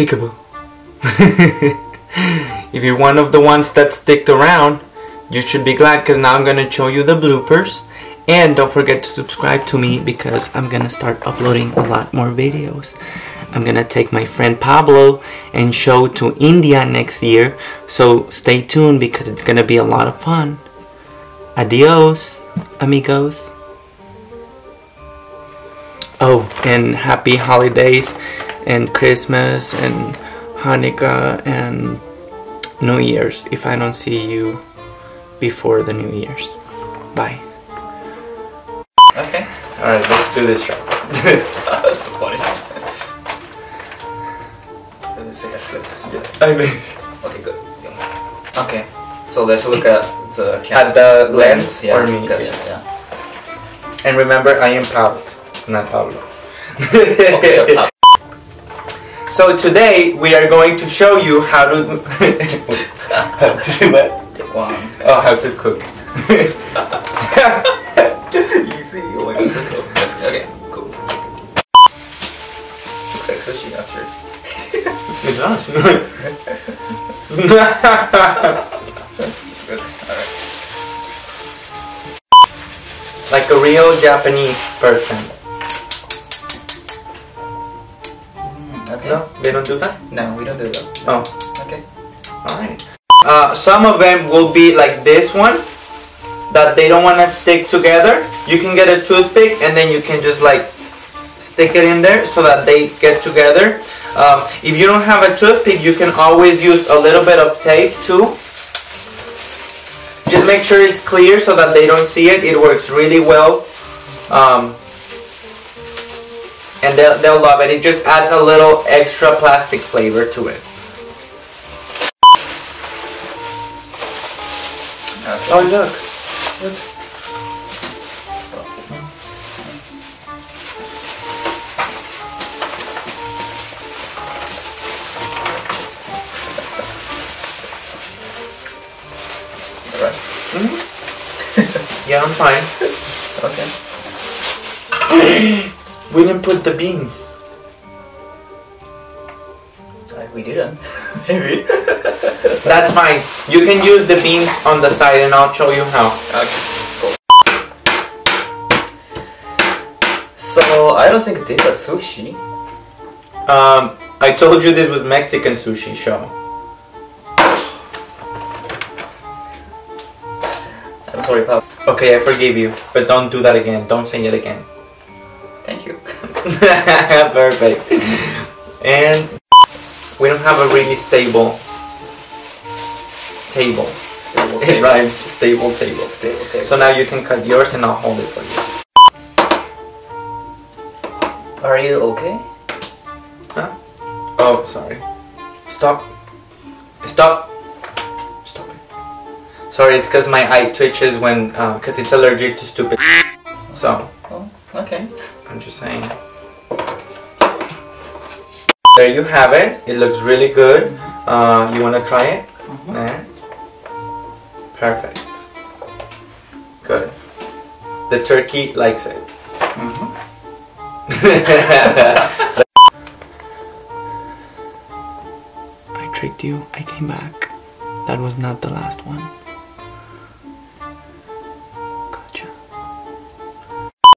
Peekaboo. If you're one of the ones that sticked around, you should be glad, because now I'm going to show you the bloopers. And don't forget to subscribe to me, because I'm going to start uploading a lot more videos. I'm going to take my friend Pablo and show to India next year. So stay tuned, because it's going to be a lot of fun. Adios, amigos. Oh, and happy holidays and Christmas and Hanukkah and New Year's, if I don't see you before the New Year's. Bye. Okay. Alright, let's do this track. That's funny. Let me see this. Yeah. I mean. Okay, good. Okay. So let's look at the camera. At the lens? Yeah. Or me. Gotcha. Yes. Yeah. And remember, I am Pablo, not Pablo. Okay, Pablo. So today we are going to show you how to how to cook. Easy. Oh my God, let's go. Let's go. Okay, cool. Looks like sushi after. It does. Good. All right. Like a real Japanese person. Okay. No, they don't do that? No, we don't do that. No. Oh. Okay. Alright. Some of them will be like this one, that they don't want to stick together. You can get a toothpick and then you can just like stick it in there so that they get together. If you don't have a toothpick, you can always use a little bit of tape too. Just make sure it's clear so that they don't see it. It works really well. And they'll love it. It just adds a little extra plastic flavor to it. Okay. Oh, look. Look. All right. Mm-hmm. Yeah, I'm fine. Okay. We didn't put the beans. We didn't. Maybe. That's fine. You can use the beans on the side and I'll show you how. Okay, cool. So, I don't think this is sushi. I told you this was Mexican sushi show. I'm sorry, Pops. Okay, I forgive you. But don't do that again. Don't say it again. Thank you. Perfect. And we don't have a really stable table. Stable table. It rhymes. Stable table. Stable table. So now you can cut yours and I'll hold it for you. Are you okay? Huh? Oh, sorry. Stop. Stop. Stop it. Sorry, it's because my eye twitches when, because it's allergic to stupid. So. Oh, okay. I'm just saying. There you have it. It looks really good. You want to try it? Mm-hmm. Yeah. Perfect. Good. The turkey likes it. Mm-hmm. I tricked you. I came back. That was not the last one.